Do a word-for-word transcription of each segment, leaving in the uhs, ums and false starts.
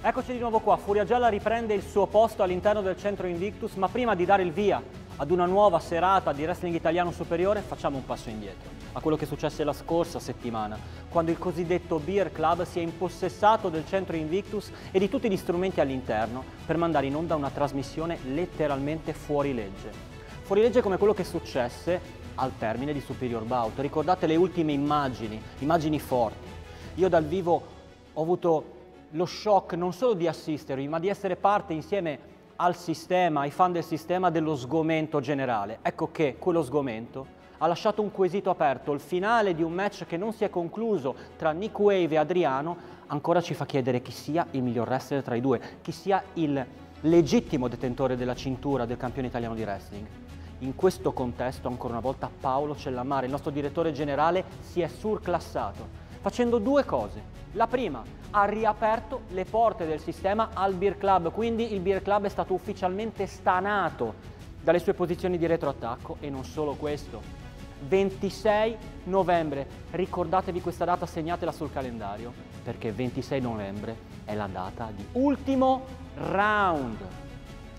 Eccoci di nuovo qua, Furia Gialla riprende il suo posto all'interno del Centro Invictus, ma prima di dare il via ad una nuova serata di Wrestling Italiano Superiore facciamo un passo indietro a quello che successe la scorsa settimana, quando il cosiddetto Beer Club si è impossessato del Centro Invictus e di tutti gli strumenti all'interno per mandare in onda una trasmissione letteralmente fuori legge. Fuori legge come quello che successe al termine di Superior Bout. Ricordate le ultime immagini, immagini forti. Io dal vivo ho avuto lo shock non solo di assistervi, ma di essere parte insieme al sistema, ai fan del sistema, dello sgomento generale. Ecco che quello sgomento ha lasciato un quesito aperto. Il finale di un match che non si è concluso tra Nick Wave e Adriano ancora ci fa chiedere chi sia il miglior wrestler tra i due, chi sia il legittimo detentore della cintura del campione italiano di wrestling. In questo contesto, ancora una volta, Paolo Cellammare, il nostro direttore generale, si è surclassato facendo due cose. La prima, ha riaperto le porte del sistema al Beer Club, quindi il Beer Club è stato ufficialmente stanato dalle sue posizioni di retroattacco. E non solo questo. ventisei novembre, ricordatevi questa data, segnatela sul calendario, perché ventisei novembre è la data di Ultimo Round.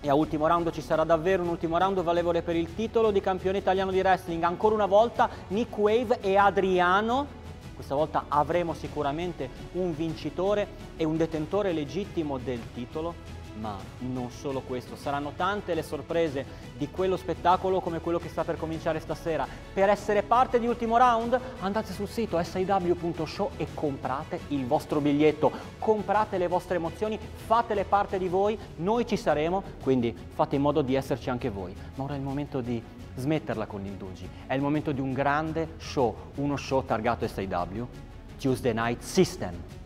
E a Ultimo Round ci sarà davvero un Ultimo Round valevole per il titolo di campione italiano di wrestling. Ancora una volta Nick Wave e Adriano. Questa volta avremo sicuramente un vincitore e un detentore legittimo del titolo, ma non solo questo. Saranno tante le sorprese di quello spettacolo come quello che sta per cominciare stasera. Per essere parte di Ultimo Round andate sul sito S I W punto show e comprate il vostro biglietto, comprate le vostre emozioni, fatele parte di voi, noi ci saremo, quindi fate in modo di esserci anche voi. Ma ora è il momento di smetterla con gli indugi, è il momento di un grande show, uno show targato S I W, Tuesday Night System.